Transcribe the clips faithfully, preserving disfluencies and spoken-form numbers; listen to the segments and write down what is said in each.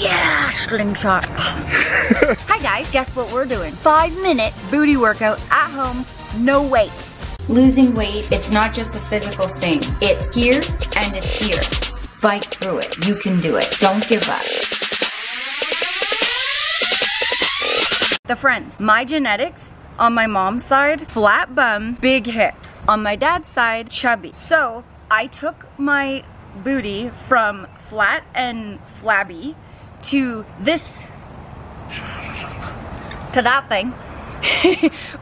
Yeah, slingshot. Hi guys, guess what we're doing? Five minute booty workout at home, no weights. Losing weight, it's not just a physical thing. It's here and it's here. Fight through it. You can do it. Don't give up. The friends, my genetics on my mom's side, flat bum, big hips. On my dad's side, chubby. So I took my booty from flat and flabby to this, to that thing,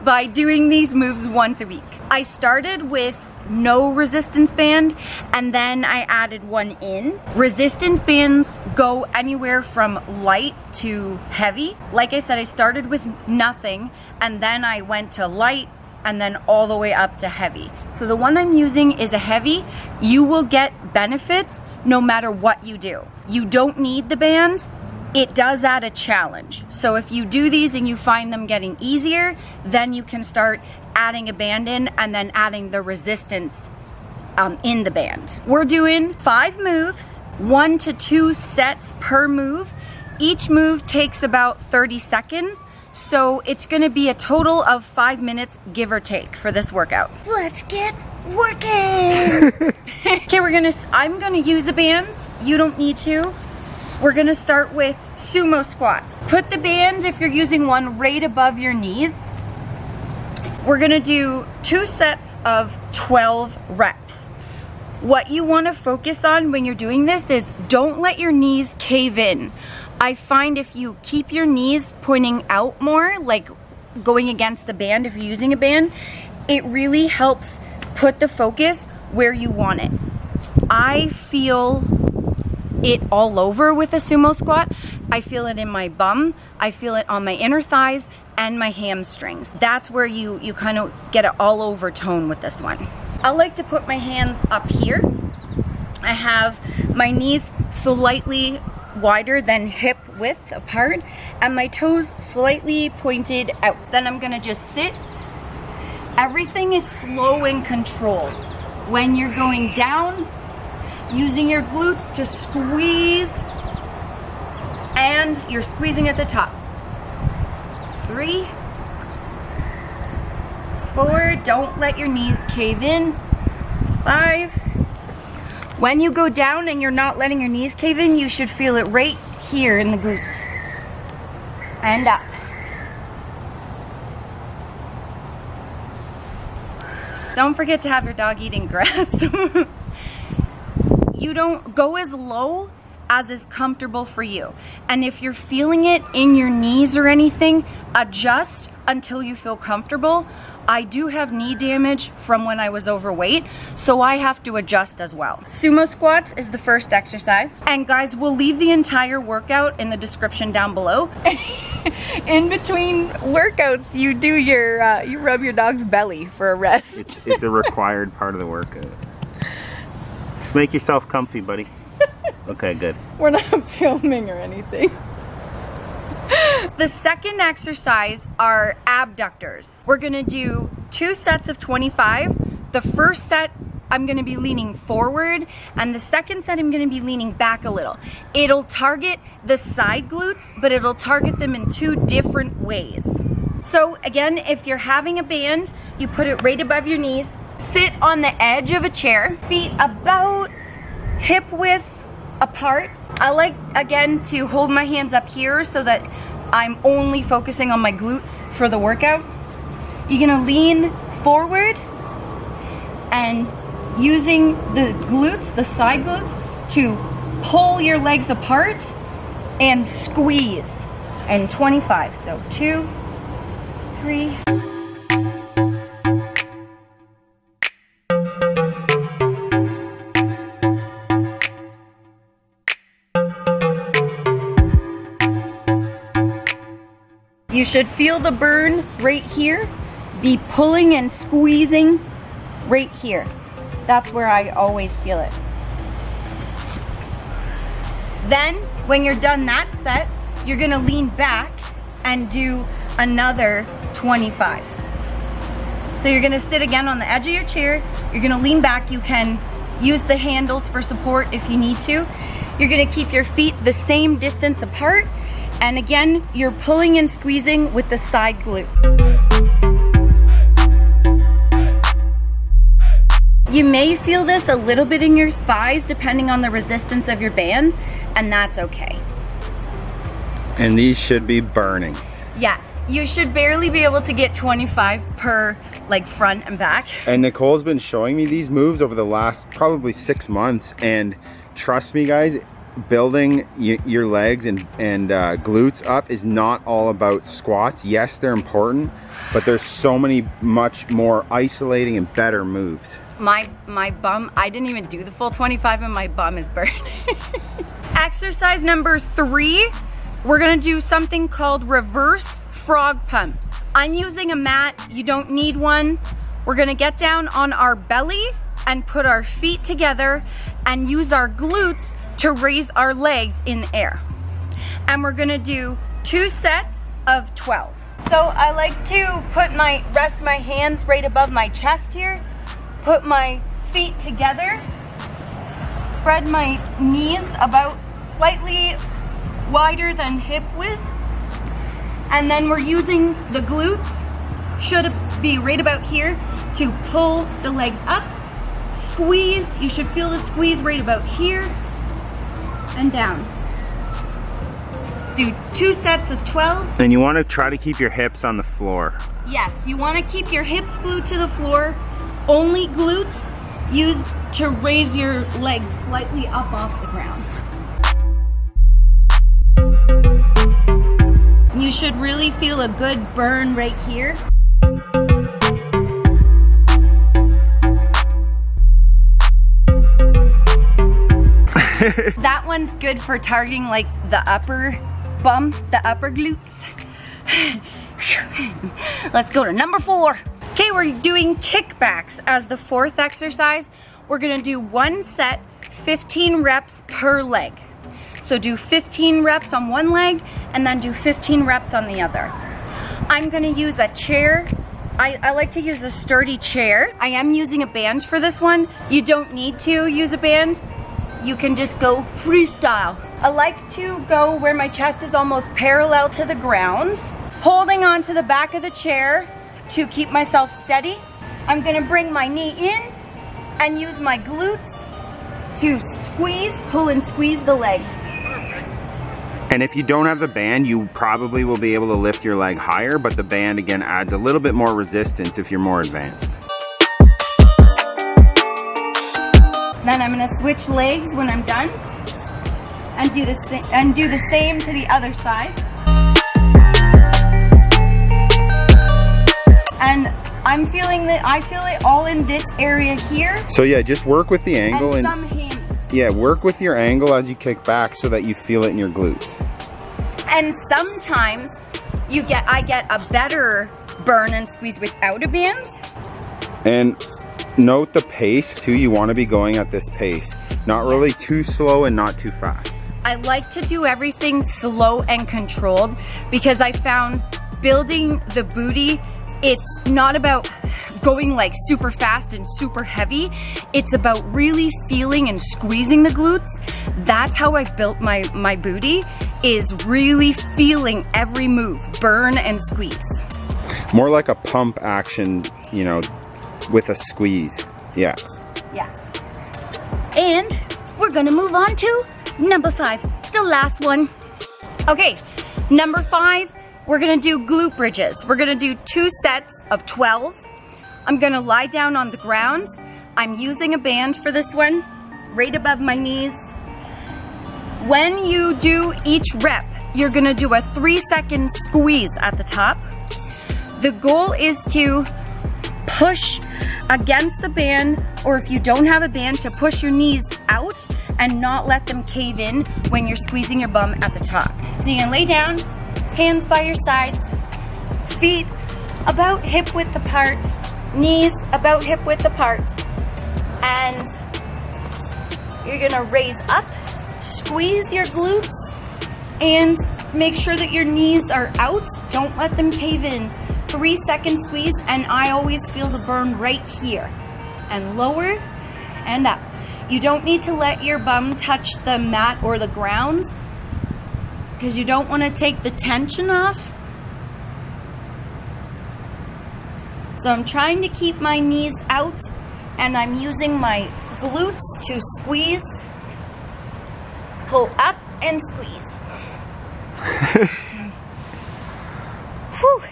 by doing these moves once a week. I started with no resistance band, and then I added one in. Resistance bands go anywhere from light to heavy. Like I said, I started with nothing, and then I went to light, and then all the way up to heavy. So the one I'm using is a heavy. You will get benefits no matter what you do. You don't need the bands. It does add a challenge. So if you do these and you find them getting easier, then you can start adding a band in and then adding the resistance um, in the band. We're doing five moves, one to two sets per move. Each move takes about thirty seconds. So it's gonna be a total of five minutes, give or take, for this workout. Let's get working! Okay, we're gonna, I'm gonna use the bands. You don't need to. We're gonna start with sumo squats. Put the bands, if you're using one, right above your knees. We're gonna do two sets of twelve reps. What you wanna focus on when you're doing this is don't let your knees cave in. I find if you keep your knees pointing out more, like going against the band, if you're using a band, it really helps put the focus where you want it. I feel it all over with a sumo squat. I feel it in my bum. I feel it on my inner thighs and my hamstrings. That's where you, you kind of get an all over tone with this one. I like to put my hands up here. I have my knees slightly wider than hip width apart and my toes slightly pointed out. Then I'm gonna just sit. Everything is slow and controlled. When you're going down, using your glutes to squeeze, and you're squeezing at the top. Three, four, don't let your knees cave in. Five. When you go down and you're not letting your knees cave in, you should feel it right here in the glutes. And up. Don't forget to have your dog eating grass. You don't go as low as is comfortable for you. And if you're feeling it in your knees or anything, adjust until you feel comfortable. I do have knee damage from when I was overweight, so I have to adjust as well. Sumo squats is the first exercise. And guys, we'll leave the entire workout in the description down below. In between workouts, you do your, uh, you rub your dog's belly for a rest. It's, it's a required part of the workout. Just make yourself comfy, buddy. Okay, good. We're not filming or anything. The second exercise are abductors. We're gonna do two sets of twenty-five. The first set, I'm gonna be leaning forward, and the second set, I'm gonna be leaning back a little. It'll target the side glutes, but it'll target them in two different ways. So again, if you're having a band, you put it right above your knees, sit on the edge of a chair, feet about hip width apart. I like, again, to hold my hands up here so that I'm only focusing on my glutes for the workout. You're gonna lean forward and using the glutes, the side glutes, to pull your legs apart and squeeze. And twenty-five, so two, three. You should feel the burn right here. Be pulling and squeezing right here. That's where I always feel it. Then, when you're done that set, you're gonna lean back and do another twenty-five. So you're gonna sit again on the edge of your chair. You're gonna lean back. You can use the handles for support if you need to. You're gonna keep your feet the same distance apart. And again, you're pulling and squeezing with the side glute. You may feel this a little bit in your thighs depending on the resistance of your band, and that's okay. And these should be burning. Yeah, you should barely be able to get twenty-five per like front and back. And Nicole's been showing me these moves over the last probably six months, and trust me guys, building your legs and, and uh, glutes up is not all about squats. Yes, they're important, but there's so many much more isolating and better moves. My, my bum, I didn't even do the full twenty-five and my bum is burning. Exercise number three, we're gonna do something called reverse frog pumps. I'm using a mat, you don't need one. We're gonna get down on our belly and put our feet together and use our glutes to raise our legs in the air. And we're gonna do two sets of twelve. So I like to put my, rest my hands right above my chest here, put my feet together, spread my knees about slightly wider than hip width, and then we're using the glutes, should be right about here, to pull the legs up, squeeze, you should feel the squeeze right about here, and down. Do two sets of twelve. And you want to try to keep your hips on the floor. Yes, you want to keep your hips glued to the floor. Only glutes used to raise your legs slightly up off the ground. You should really feel a good burn right here. That one's good for targeting like the upper bum, the upper glutes. Let's go to number four. Okay, we're doing kickbacks as the fourth exercise. We're gonna do one set, fifteen reps per leg. So do fifteen reps on one leg and then do fifteen reps on the other. I'm gonna use a chair. I, I like to use a sturdy chair. I am using a band for this one. You don't need to use a band. You can just go freestyle. I like to go where my chest is almost parallel to the ground, holding on to the back of the chair to keep myself steady. I'm gonna bring my knee in and use my glutes to squeeze, pull and squeeze the leg. And if you don't have the band, you probably will be able to lift your leg higher, but the band again adds a little bit more resistance if you're more advanced. Then I'm gonna switch legs when I'm done and do this and do the same to the other side. And I'm feeling that I feel it all in this area here. So yeah, just work with the angle and, and some hands. Yeah, work with your angle as you kick back so that you feel it in your glutes. And sometimes you get I get a better burn and squeeze without a band. And note the pace too. You want to be going at this pace, not really too slow and not too fast. I like to do everything slow and controlled because I found building the booty, it's not about going like super fast and super heavy. It's about really feeling and squeezing the glutes. That's how I built my my booty, is really feeling every move, burn and squeeze. More like a pump action, you know, with a squeeze. Yeah. Yeah. And we're gonna move on to number five, the last one. Okay, number five, we're gonna do glute bridges. We're gonna do two sets of twelve. I'm gonna lie down on the ground. I'm using a band for this one, right above my knees. When you do each rep, you're gonna do a three second squeeze at the top. The goal is to push against the band, or if you don't have a band, to push your knees out and not let them cave in when you're squeezing your bum at the top. So you're gonna lay down, hands by your sides, feet about hip width apart, knees about hip width apart, and you're gonna raise up, squeeze your glutes, and make sure that your knees are out. Don't let them cave in. Three second squeeze, and I always feel the burn right here. And lower and up. You don't need to let your bum touch the mat or the ground because you don't want to take the tension off. So I'm trying to keep my knees out and I'm using my glutes to squeeze, pull up and squeeze. Whew.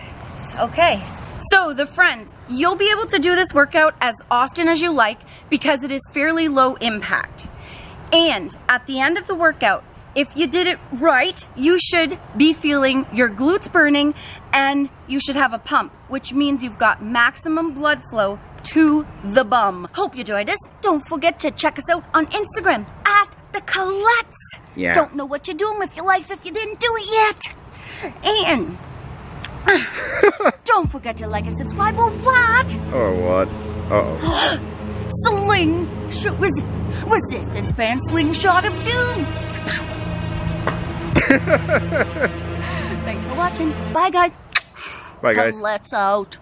Okay. So the friends, you'll be able to do this workout as often as you like because it is fairly low impact. And at the end of the workout, if you did it right, you should be feeling your glutes burning and you should have a pump, which means you've got maximum blood flow to the bum. Hope you enjoyed this. Don't forget to check us out on Instagram at the Colettes. Yeah. Don't know what you're doing with your life if you didn't do it yet. And... don't forget to like and subscribe or what? Or what? Uh-oh. Sling... Sh res resistance band slingshot of doom. Thanks for watching. Bye, guys. Bye, guys. Colettes out.